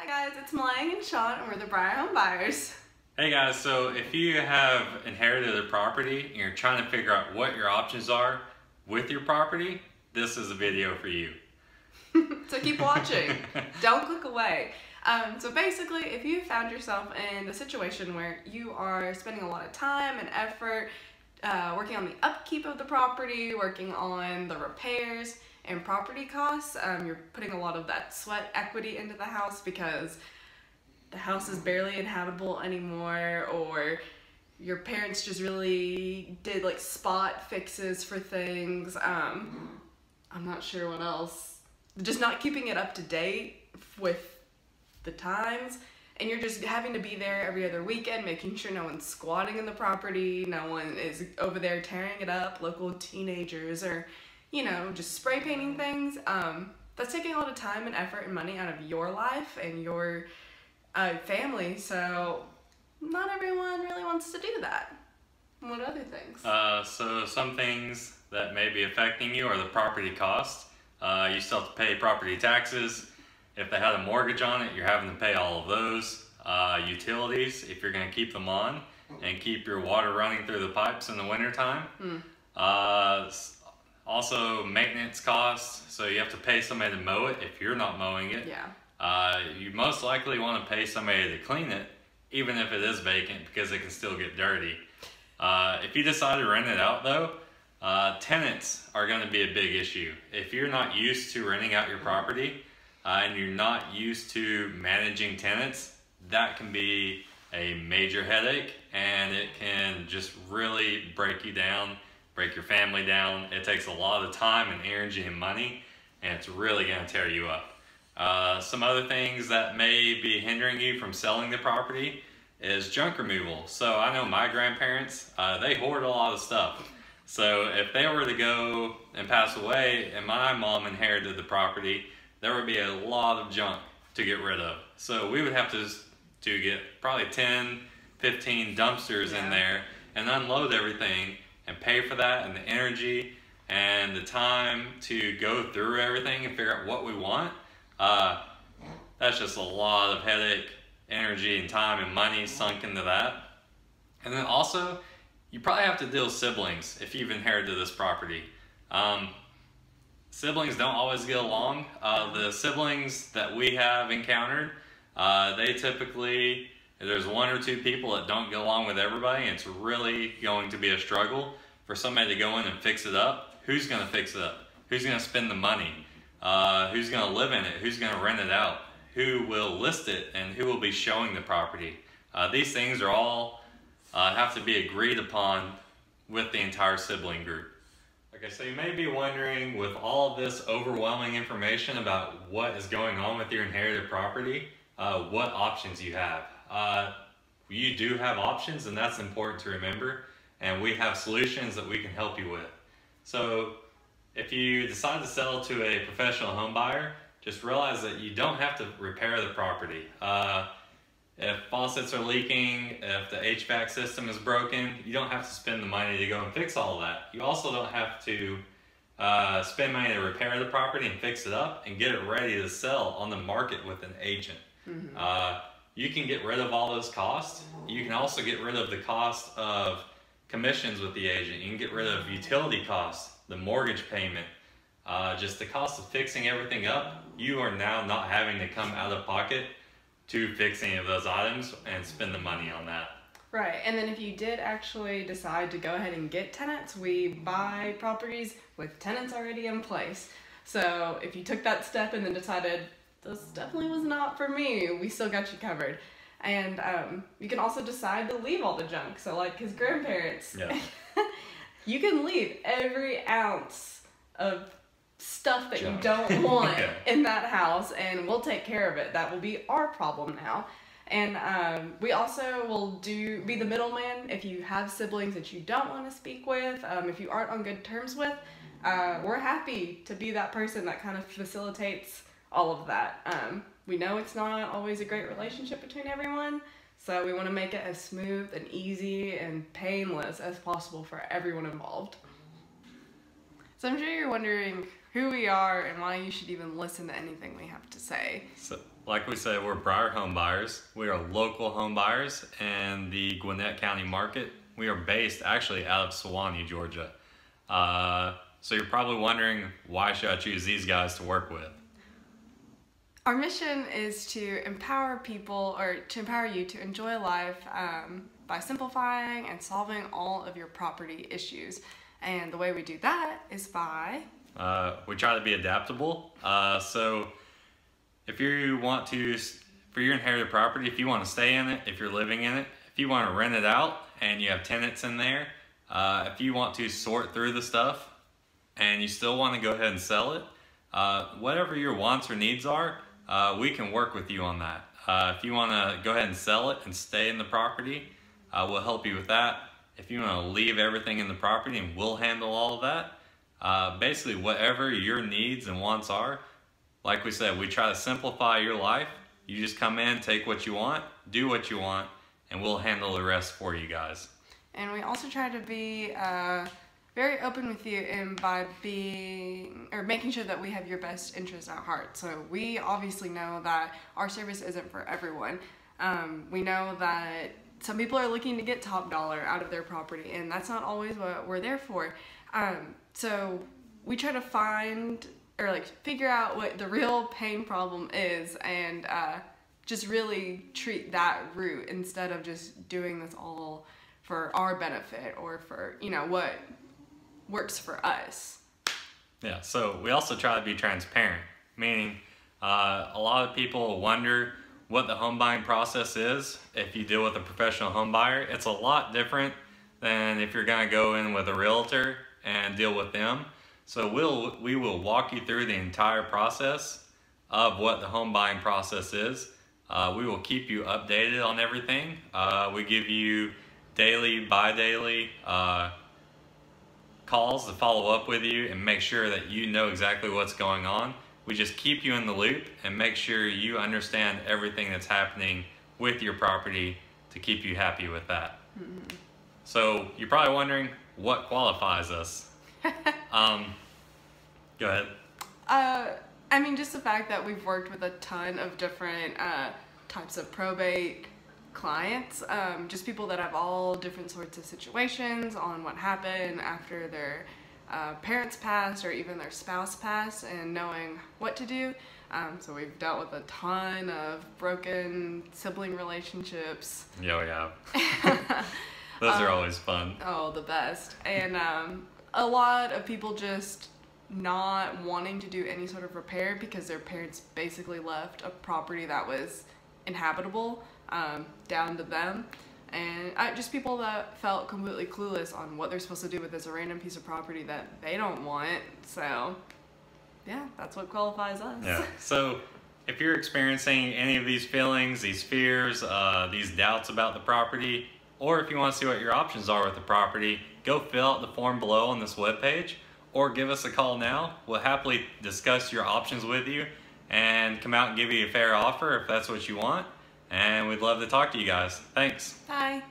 Hi guys, it's Malang and Sean, and we're the Breyer Home Buyers. Hey guys, so if you have inherited a property and you're trying to figure out what your options are with your property, this is a video for you. So keep watching. Don't click away. So basically, if you found yourself in a situation where you are spending a lot of time and effort working on the upkeep of the property, working on the repairs, and property costs, you're putting a lot of that sweat equity into the house because the house is barely inhabitable anymore, or your parents just really did like spot fixes for things. I'm not sure what else. Just not keeping it up to date with the times, and you're just having to be there every other weekend, making sure no one's squatting in the property, no one is over there tearing it up, local teenagers or, you know, just spray painting things. That's taking a lot of time and effort and money out of your life and your family, so not everyone really wants to do that. What other things? So some things that may be affecting you are the property cost. You still have to pay property taxes. If they had a mortgage on it, you're having to pay all of those. Utilities, if you're going to keep them on and keep your water running through the pipes in the wintertime. Also, maintenance costs, so you have to pay somebody to mow it if you're not mowing it. Yeah. You most likely want to pay somebody to clean it, even if it is vacant, because it can still get dirty. If you decide to rent it out, though, tenants are going to be a big issue. If you're not used to renting out your property, and you're not used to managing tenants, that can be a major headache, and it can just really break you down. Break your family down. It takes a lot of time and energy and money, and it's really going to tear you up. Some other things that may be hindering you from selling the property is junk removal. So I know my grandparents, they hoard a lot of stuff. So if they were to go and pass away and my mom inherited the property, there would be a lot of junk to get rid of. So we would have to get probably 10, 15 dumpsters in there and unload everything, and pay for that, and the energy and the time to go through everything and figure out what we want. That's just a lot of headache, energy, and time and money sunk into that. And then also, you probably have to deal with siblings if you've inherited this property. Siblings don't always get along. The siblings that we have encountered, they typically, there's one or two people that don't get along with everybody, and it's really going to be a struggle for somebody to go in and fix it up. Who's going to fix it up? Who's going to spend the money? Who's going to live in it? Who's going to rent it out? Who will list it, and who will be showing the property? These things are all have to be agreed upon with the entire sibling group. Okay, so you may be wondering, with all this overwhelming information about what is going on with your inherited property, what options you have. You do have options, and that's important to remember, and we have solutions that we can help you with. So if you decide to sell to a professional home buyer, just realize that you don't have to repair the property. If faucets are leaking, if the HVAC system is broken, you don't have to spend the money to go and fix all that. You also don't have to spend money to repair the property and fix it up and get it ready to sell on the market with an agent. You can get rid of all those costs. You can also get rid of the cost of commissions with the agent. You can get rid of utility costs, the mortgage payment, just the cost of fixing everything up. You are now not having to come out of pocket to fix any of those items and spend the money on that. Right, and then if you did actually decide to go ahead and get tenants, we buy properties with tenants already in place. So if you took that step and then decided, this definitely was not for me, we still got you covered. And you can also decide to leave all the junk. So like his grandparents, you can leave every ounce of stuff that junk you don't want in that house, and we'll take care of it. That will be our problem now. And we also will be the middleman if you have siblings that you don't want to speak with, if you aren't on good terms with. We're happy to be that person that kind of facilitates all of that. We know it's not always a great relationship between everyone, so we want to make it as smooth and easy and painless as possible for everyone involved. So I'm sure you're wondering who we are and why you should even listen to anything we have to say. So Like we say, we're Breyer Home Buyers. We are local home buyers in the Gwinnett County market. We are based actually out of Suwanee, Georgia. So you're probably wondering, why should I choose these guys to work with? Our mission is to empower people, or to empower you to enjoy life by simplifying and solving all of your property issues. And the way we do that is by... we try to be adaptable. So if you want to, for your inherited property, if you want to stay in it, if you're living in it, if you want to rent it out and you have tenants in there, if you want to sort through the stuff and you still want to go ahead and sell it, whatever your wants or needs are, we can work with you on that. If you want to go ahead and sell it and stay in the property, we'll help you with that. If you want to leave everything in the property, and we'll handle all of that. Basically, whatever your needs and wants are, like we said, we try to simplify your life. You just come in, take what you want, do what you want, and we'll handle the rest for you guys. And we also try to be very open with you by making sure that we have your best interests at heart. So we obviously know that our service isn't for everyone. We know that some people are looking to get top dollar out of their property, and that's not always what we're there for. So we try to find, or like figure out what the real pain problem is, and just really treat that root instead of just doing this all for our benefit or for, you know, what works for us. Yeah, so we also try to be transparent, meaning a lot of people wonder what the home buying process is. If you deal with a professional home buyer, it's a lot different than if you're going to go in with a realtor and deal with them. So we will walk you through the entire process of what the home buying process is. We will keep you updated on everything. We give you daily, bi-daily calls to follow up with you and make sure that you know exactly what's going on. We just keep you in the loop and make sure you understand everything that's happening with your property to keep you happy with that. Mm-hmm. So you're probably wondering, what qualifies us? Go ahead. I mean, just the fact that we've worked with a ton of different types of probate clients, just people that have all different sorts of situations on what happened after their parents passed or even their spouse passed, and knowing what to do. So we've dealt with a ton of broken sibling relationships. Yeah, we have. Those are always fun. Oh, the best. And a lot of people just not wanting to do any sort of repair because their parents basically left a property that was inhabitable down to them. And just people that felt completely clueless on what they're supposed to do with this random piece of property that they don't want. So, yeah, that's what qualifies us. Yeah. So if you're experiencing any of these feelings, these fears, these doubts about the property, or if you want to see what your options are with the property, go fill out the form below on this webpage, or give us a call now. We'll happily discuss your options with you and come out and give you a fair offer if that's what you want. And we'd love to talk to you guys. Thanks. Bye.